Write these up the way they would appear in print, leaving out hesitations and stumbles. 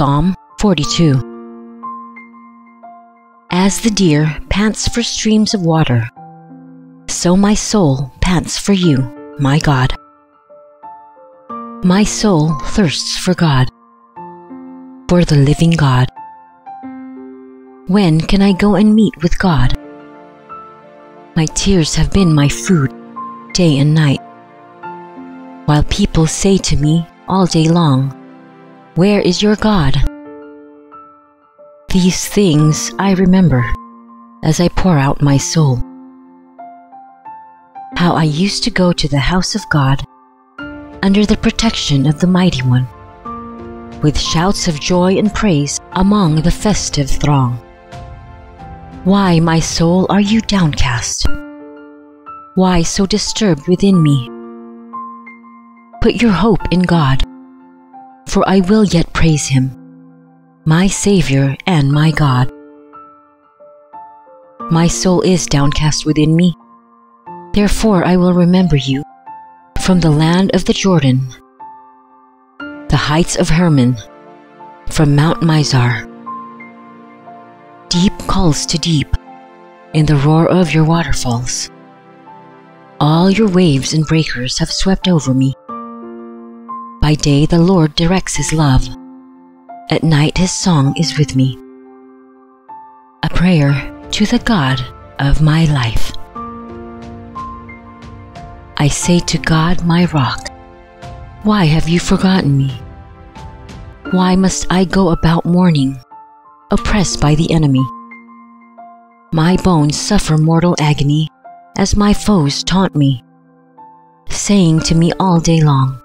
Psalm 42. As the deer pants for streams of water, so my soul pants for you, my God. My soul thirsts for God, for the living God. When can I go and meet with God? My tears have been my food day and night, while people say to me all day long, "Where is your God?" These things I remember as I pour out my soul. How I used to go to the house of God under the protection of the Mighty One, with shouts of joy and praise among the festive throng. Why, my soul, are you downcast? Why so disturbed within me? Put your hope in God, for I will yet praise Him, my Savior and my God. My soul is downcast within me, therefore I will remember you from the land of the Jordan, the heights of Hermon, from Mount Mizar. Deep calls to deep in the roar of your waterfalls. All your waves and breakers have swept over me. By day the Lord directs His love. At night His song is with me, a prayer to the God of my life. I say to God, my rock, why have you forgotten me? Why must I go about mourning, oppressed by the enemy? My bones suffer mortal agony as my foes taunt me, saying to me all day long,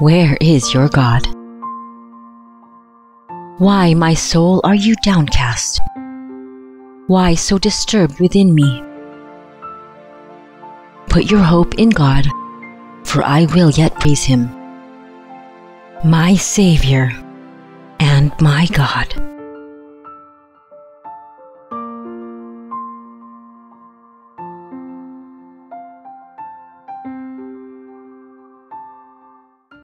"Where is your God?" Why, my soul, are you downcast? Why so disturbed within me? Put your hope in God, for I will yet praise Him, my Savior and my God.